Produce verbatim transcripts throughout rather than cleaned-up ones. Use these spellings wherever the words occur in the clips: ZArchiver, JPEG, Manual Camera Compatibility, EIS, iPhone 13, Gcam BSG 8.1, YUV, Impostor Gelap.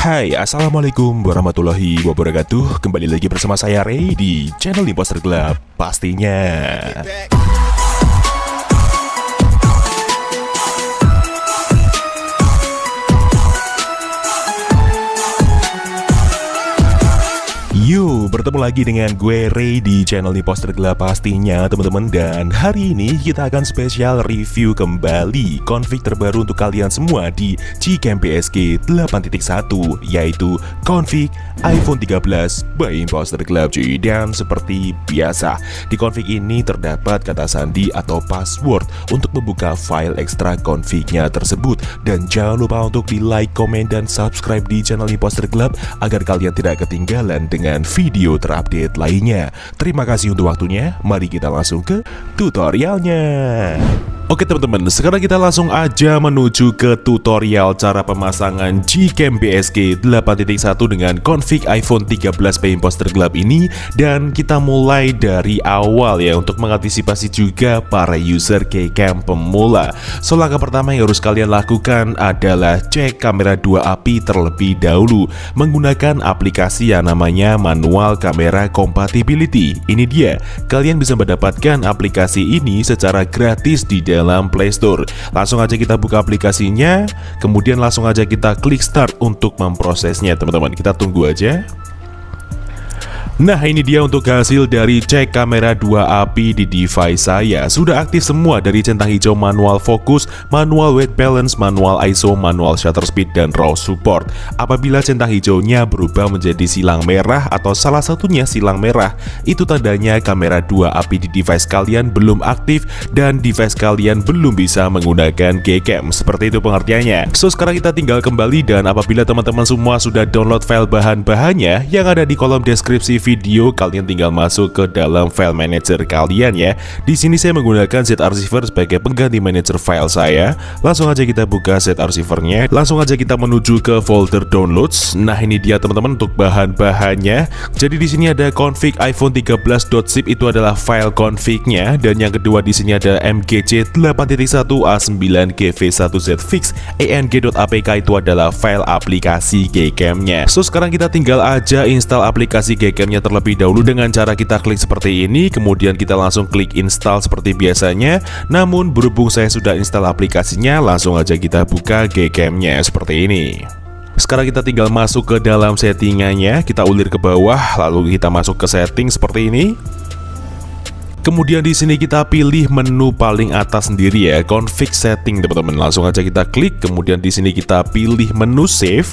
Hai, assalamualaikum warahmatullahi wabarakatuh. Kembali lagi bersama saya Ray di channel Impostor Gelap pastinya. Yo, bertemu lagi dengan gue Ray di channel Impostor Gelap pastinya teman-teman. Dan hari ini kita akan spesial review kembali config terbaru untuk kalian semua di Gcam B S G delapan titik satu, yaitu config iPhone tiga belas by Impostor Gelap. Dan seperti biasa, di config ini terdapat kata sandi atau password untuk membuka file ekstra confignya tersebut. Dan jangan lupa untuk di like, komen, dan subscribe di channel Impostor Gelap agar kalian tidak ketinggalan dengan video terupdate lainnya. Terima kasih untuk waktunya. Mari kita langsung ke tutorialnya. Oke teman-teman, sekarang kita langsung aja menuju ke tutorial cara pemasangan Gcam B S G delapan titik satu dengan config iPhone tiga belas by Impostor Gelap ini. Dan kita mulai dari awal ya, untuk mengantisipasi juga para user Gcam pemula. So, langkah pertama yang harus kalian lakukan adalah cek kamera dua api terlebih dahulu menggunakan aplikasi yang namanya Manual Camera Compatibility. Ini dia, kalian bisa mendapatkan aplikasi ini secara gratis di dalam dalam Play Store. Langsung aja kita buka aplikasinya, kemudian langsung aja kita klik start untuk memprosesnya teman-teman. Kita tunggu aja. Nah, ini dia untuk hasil dari cek kamera dua api di device saya. Sudah aktif semua dari centang hijau manual fokus, manual white balance, manual I S O, manual shutter speed, dan raw support. Apabila centang hijaunya berubah menjadi silang merah atau salah satunya silang merah, itu tandanya kamera dua api di device kalian belum aktif dan device kalian belum bisa menggunakan Gcam. Seperti itu pengertiannya. So, sekarang kita tinggal kembali, dan apabila teman-teman semua sudah download file bahan-bahannya yang ada di kolom deskripsi video video kalian tinggal masuk ke dalam file manager kalian ya. Di sini saya menggunakan ZArchiver sebagai pengganti manager file saya. Langsung aja kita buka ZArchivernya. Langsung aja kita menuju ke folder downloads. Nah, ini dia teman-teman untuk bahan-bahannya. Jadi di sini ada config iPhone tiga belas.zip, itu adalah file confignya, dan yang kedua di sini ada mgc delapan titik satu a sembilan g v satu z fix, ang.apk itu adalah file aplikasi Gcam-nya. So, sekarang kita tinggal aja install aplikasi Gcam-nya terlebih dahulu dengan cara kita klik seperti ini, kemudian kita langsung klik install seperti biasanya. Namun berhubung saya sudah install aplikasinya, langsung aja kita buka Gcam-nya seperti ini. Sekarang kita tinggal masuk ke dalam settingannya, kita ulir ke bawah, lalu kita masuk ke setting seperti ini. Kemudian di sini kita pilih menu paling atas sendiri ya, config setting teman-teman. Langsung aja kita klik, kemudian di sini kita pilih menu save.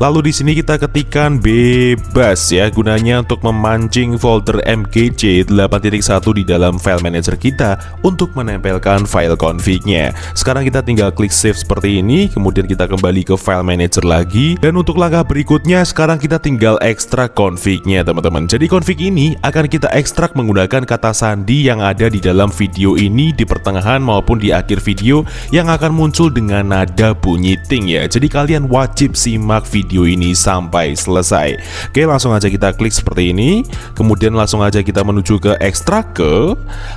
Lalu di sini kita ketikkan bebas ya, gunanya untuk memancing folder mgc delapan titik satu di dalam file manager kita untuk menempelkan file config-nya. Sekarang kita tinggal klik save seperti ini, kemudian kita kembali ke file manager lagi. Dan untuk langkah berikutnya, sekarang kita tinggal ekstrak config-nya teman-teman. Jadi config ini akan kita ekstrak menggunakan kata sandi yang ada di dalam video ini, di pertengahan maupun di akhir video, yang akan muncul dengan nada bunyi ting ya. Jadi kalian wajib simak video video ini sampai selesai. Oke, langsung aja kita klik seperti ini, kemudian langsung aja kita menuju ke ekstrak ke,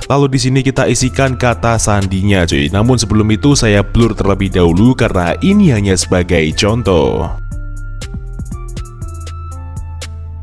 lalu di sini kita isikan kata sandinya cuy. Namun sebelum itu saya blur terlebih dahulu karena ini hanya sebagai contoh.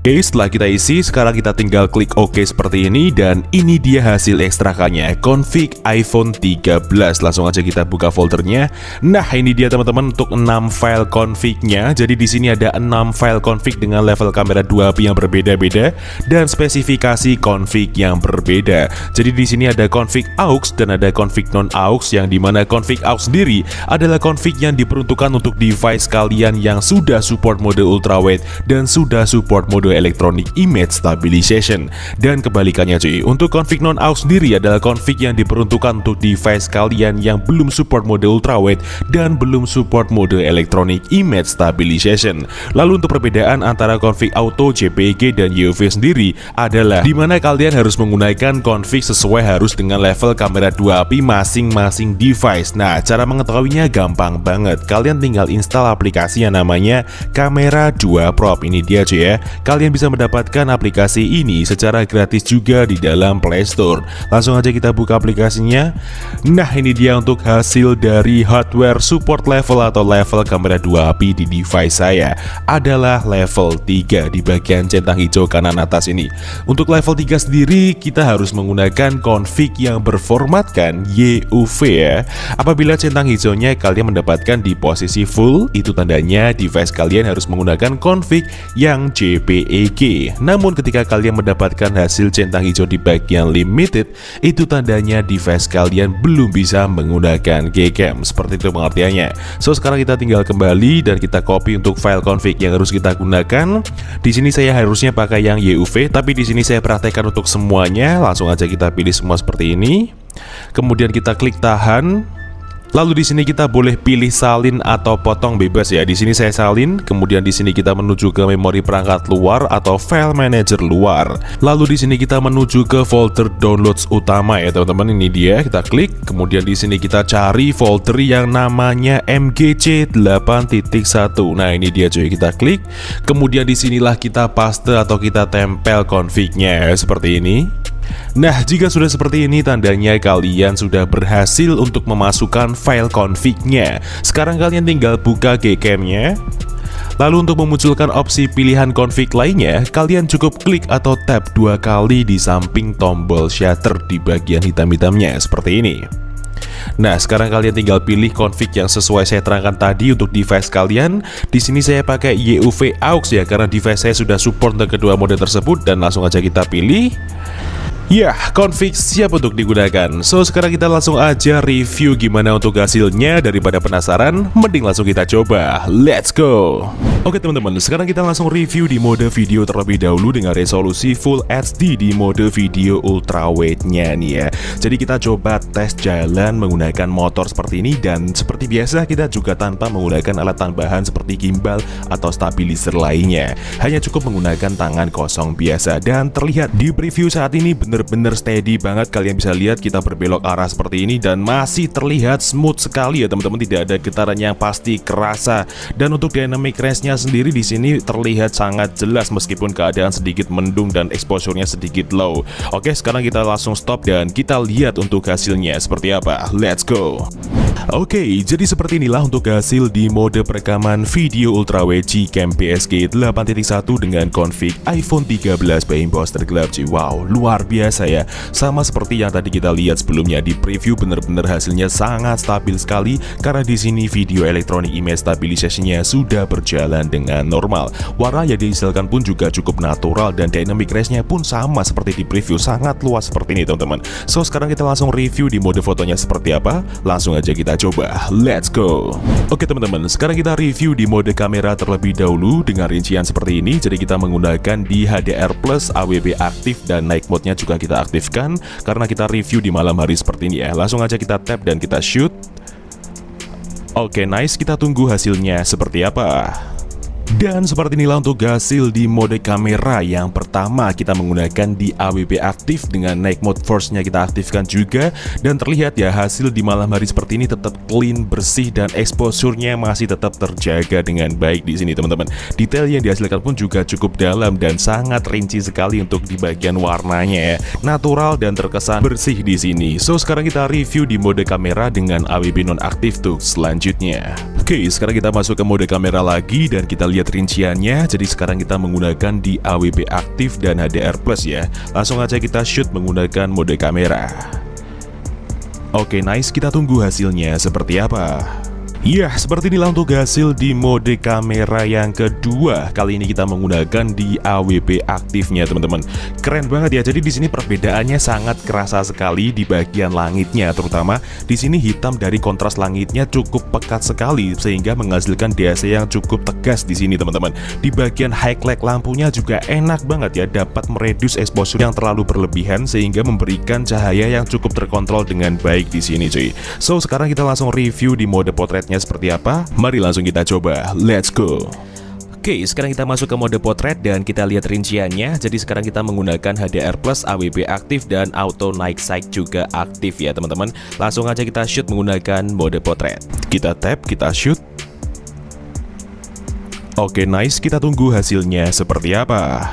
Oke, setelah kita isi, sekarang kita tinggal klik OK seperti ini, dan ini dia hasil ekstrakannya, config iPhone tiga belas. Langsung aja kita buka foldernya. Nah, ini dia teman-teman untuk enam file config-nya. Jadi di sini ada enam file config dengan level kamera dua api yang berbeda-beda dan spesifikasi config yang berbeda. Jadi di sini ada config aux dan ada config non-aux, yang dimana config aux sendiri adalah config yang diperuntukkan untuk device kalian yang sudah support mode ultrawide dan sudah support mode electronic image stabilization. Dan kebalikannya cuy, untuk config non-aux sendiri adalah config yang diperuntukkan untuk device kalian yang belum support mode ultrawide dan belum support mode electronic image stabilization. Lalu untuk perbedaan antara config auto, J P G, dan Y U V sendiri adalah dimana kalian harus menggunakan config sesuai harus dengan level kamera dua api masing-masing device. Nah, cara mengetahuinya gampang banget, kalian tinggal install aplikasi yang namanya Camera dua Pro. Ini dia cuy ya, kalian kalian bisa mendapatkan aplikasi ini secara gratis juga di dalam Play Store. Langsung aja kita buka aplikasinya. Nah, ini dia untuk hasil dari hardware support level atau level kamera dua api di device saya adalah level tiga di bagian centang hijau kanan atas ini. Untuk level tiga sendiri kita harus menggunakan config yang berformatkan Y U V ya. Apabila centang hijaunya kalian mendapatkan di posisi full, itu tandanya device kalian harus menggunakan config yang J P E G. Namun ketika kalian mendapatkan hasil centang hijau di bagian limited, itu tandanya device kalian belum bisa menggunakan Gcam. Seperti itu pengertiannya. So sekarang kita tinggal kembali dan kita copy untuk file config yang harus kita gunakan. Di sini saya harusnya pakai yang Y U V, tapi di sini saya praktekkan untuk semuanya. Langsung aja kita pilih semua seperti ini. Kemudian kita klik tahan. Lalu di sini kita boleh pilih salin atau potong bebas ya. Di sini saya salin, kemudian di sini kita menuju ke memori perangkat luar atau file manager luar. Lalu di sini kita menuju ke folder downloads utama ya teman-teman. Ini dia, kita klik. Kemudian di sini kita cari folder yang namanya M G C eight titik satu. Nah ini dia cuy, kita klik. Kemudian disinilah kita paste atau kita tempel config-nya ya, seperti ini. Nah, jika sudah seperti ini, tandanya kalian sudah berhasil untuk memasukkan file config-nya. Sekarang kalian tinggal buka Gcam-nya. Lalu untuk memunculkan opsi pilihan config lainnya, kalian cukup klik atau tap dua kali di samping tombol shutter di bagian hitam-hitamnya, seperti ini. Nah, sekarang kalian tinggal pilih config yang sesuai saya terangkan tadi untuk device kalian. Di sini saya pakai Y U V A U X ya, karena device saya sudah support untuk kedua mode tersebut, dan langsung aja kita pilih. Ya, config siap untuk digunakan. So, sekarang kita langsung aja review gimana untuk hasilnya. Daripada penasaran, mending langsung kita coba. Let's go! Oke teman-teman, sekarang kita langsung review di mode video terlebih dahulu dengan resolusi Full H D di mode video ultrawide-nya nih ya. Jadi kita coba tes jalan menggunakan motor seperti ini. Dan seperti biasa, kita juga tanpa menggunakan alat tambahan seperti gimbal atau stabilizer lainnya. Hanya cukup menggunakan tangan kosong biasa. Dan terlihat di preview saat ini benar bener-bener steady banget. Kalian bisa lihat kita berbelok arah seperti ini dan masih terlihat smooth sekali ya teman-teman, tidak ada getaran yang pasti kerasa. Dan untuk dynamic range-nya sendiri di sini terlihat sangat jelas meskipun keadaan sedikit mendung dan exposure-nya sedikit low. Oke, sekarang kita langsung stop dan kita lihat untuk hasilnya seperti apa. Let's go. Oke, jadi seperti inilah untuk hasil di mode perekaman video ultrawide Gcam B S G delapan titik satu dengan config iPhone tiga belas by Impostor Gelap. Wow, luar biasa ya. Sama seperti yang tadi kita lihat sebelumnya di preview, bener-bener hasilnya sangat stabil sekali karena di sini video electronic image stabilization-nya sudah berjalan dengan normal. Warna yang dihasilkan pun juga cukup natural dan dynamic range-nya pun sama seperti di preview, sangat luas seperti ini teman-teman. So, sekarang kita langsung review di mode fotonya seperti apa. Langsung aja kita coba, let's go. Oke teman-teman, sekarang kita review di mode kamera terlebih dahulu dengan rincian seperti ini. Jadi kita menggunakan di H D R plus, A W B aktif, dan night mode-nya juga kita aktifkan karena kita review di malam hari seperti ini ya. Langsung aja kita tap dan kita shoot. Oke, nice, kita tunggu hasilnya seperti apa. Dan seperti inilah untuk hasil di mode kamera yang pertama. Kita menggunakan di A W B aktif dengan night mode force-nya kita aktifkan juga. Dan terlihat ya, hasil di malam hari seperti ini tetap clean, bersih, dan exposure-nya masih tetap terjaga dengan baik di sini teman-teman. Detail yang dihasilkan pun juga cukup dalam dan sangat rinci sekali untuk di bagian warnanya ya. Natural dan terkesan bersih di sini. So, sekarang kita review di mode kamera dengan A W B non-aktif tuh selanjutnya. Oke, sekarang kita masuk ke mode kamera lagi dan kita lihat rinciannya. Jadi sekarang kita menggunakan di A W B aktif dan H D R plus ya. Langsung aja kita shoot menggunakan mode kamera. Oke, nice, kita tunggu hasilnya seperti apa. Ya, seperti inilah untuk hasil di mode kamera yang kedua. Kali ini kita menggunakan di A W B aktifnya, teman-teman. Keren banget ya. Jadi di sini perbedaannya sangat kerasa sekali di bagian langitnya, terutama di sini hitam dari kontras langitnya cukup pekat sekali sehingga menghasilkan D A C yang cukup tegas di sini, teman-teman. Di bagian highlight lampunya juga enak banget ya, dapat mereduce exposure yang terlalu berlebihan sehingga memberikan cahaya yang cukup terkontrol dengan baik di sini, cuy. So, sekarang kita langsung review di mode potretnya seperti apa? Mari langsung kita coba. Let's go. Oke, sekarang kita masuk ke mode potret dan kita lihat rinciannya. Jadi sekarang kita menggunakan H D R plus, A W B aktif, dan auto night sight juga aktif ya teman-teman. Langsung aja kita shoot menggunakan mode potret. Kita tap, kita shoot. Oke, nice, kita tunggu hasilnya seperti apa.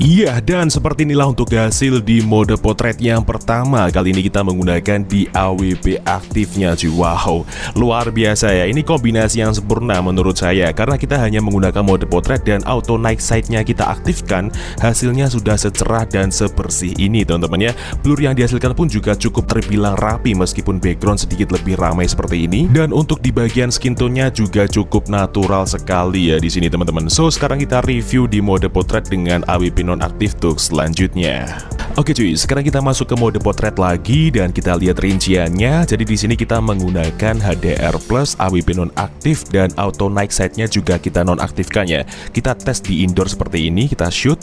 Iya, dan seperti inilah untuk hasil di mode potret yang pertama. Kali ini kita menggunakan di A W P aktifnya cuy. Wow, luar biasa ya. Ini kombinasi yang sempurna menurut saya. Karena kita hanya menggunakan mode potret dan auto night sight-nya kita aktifkan, hasilnya sudah secerah dan sebersih ini teman-teman ya. Blur yang dihasilkan pun juga cukup terbilang rapi meskipun background sedikit lebih ramai seperti ini. Dan untuk di bagian skin tone-nya juga cukup natural sekali ya di sini teman-teman. So, sekarang kita review di mode potret dengan A W P nonaktif untuk selanjutnya. Oke cuy, sekarang kita masuk ke mode potret lagi dan kita lihat rinciannya. Jadi di sini kita menggunakan H D R plus, A W P nonaktif dan auto night sight-nya juga kita nonaktifkan ya. Kita tes di indoor seperti ini, kita shoot.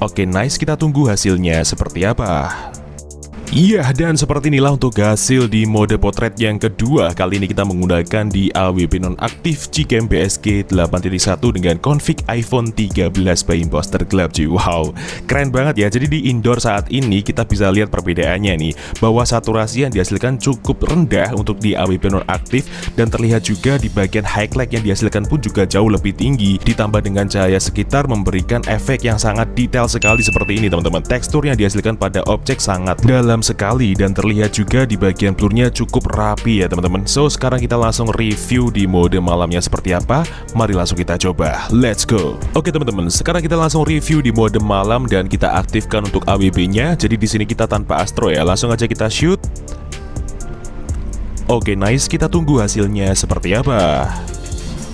Oke, nice, kita tunggu hasilnya seperti apa. Iya, dan seperti inilah untuk hasil di mode potret yang kedua. Kali ini kita menggunakan di A W P nonaktif Gcam B S G delapan titik satu dengan config iPhone tiga belas by Impostor Gelap. Wow, keren banget ya. Jadi di indoor saat ini kita bisa lihat perbedaannya nih, bahwa saturasi yang dihasilkan cukup rendah untuk di A W P nonaktif, dan terlihat juga di bagian highlight yang dihasilkan pun juga jauh lebih tinggi. Ditambah dengan cahaya sekitar memberikan efek yang sangat detail sekali seperti ini teman-teman. Tekstur yang dihasilkan pada objek sangat dalam sekali dan terlihat juga di bagian blurnya cukup rapi ya teman-teman. So, sekarang kita langsung review di mode malamnya seperti apa. Mari langsung kita coba. Let's go. Oke teman-teman, sekarang kita langsung review di mode malam dan kita aktifkan untuk A W P-nya. Jadi di sini kita tanpa astro ya. Langsung aja kita shoot. Oke, nice, kita tunggu hasilnya seperti apa.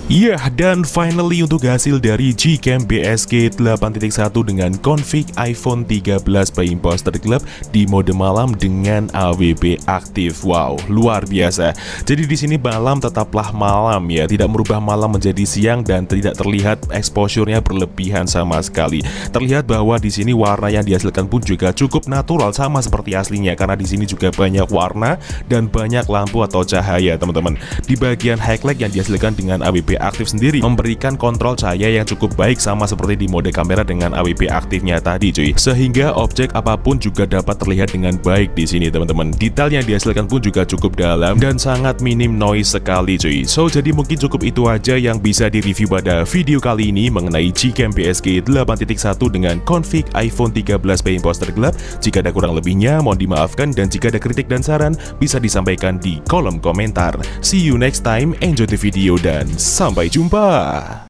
Iya, dan finally untuk hasil dari Gcam B S G delapan titik satu dengan config iPhone tiga belas by Impostor Gelap di mode malam dengan A W P aktif. Wow, luar biasa. Jadi di sini malam tetaplah malam ya, tidak merubah malam menjadi siang dan tidak terlihat exposure-nya berlebihan sama sekali. Terlihat bahwa di sini warna yang dihasilkan pun juga cukup natural sama seperti aslinya, karena di sini juga banyak warna dan banyak lampu atau cahaya, teman-teman. Di bagian highlight yang dihasilkan dengan A W P aktif sendiri memberikan kontrol cahaya yang cukup baik sama seperti di mode kamera dengan A W P aktifnya tadi cuy, sehingga objek apapun juga dapat terlihat dengan baik di sini teman-teman. Detail yang dihasilkan pun juga cukup dalam dan sangat minim noise sekali cuy. So, jadi mungkin cukup itu aja yang bisa direview pada video kali ini mengenai Gcam B S G delapan titik satu dengan config iPhone tiga belas by Impostor Gelap. Jika ada kurang lebihnya mohon dimaafkan, dan jika ada kritik dan saran bisa disampaikan di kolom komentar. See you next time, enjoy the video dan sampai jumpa!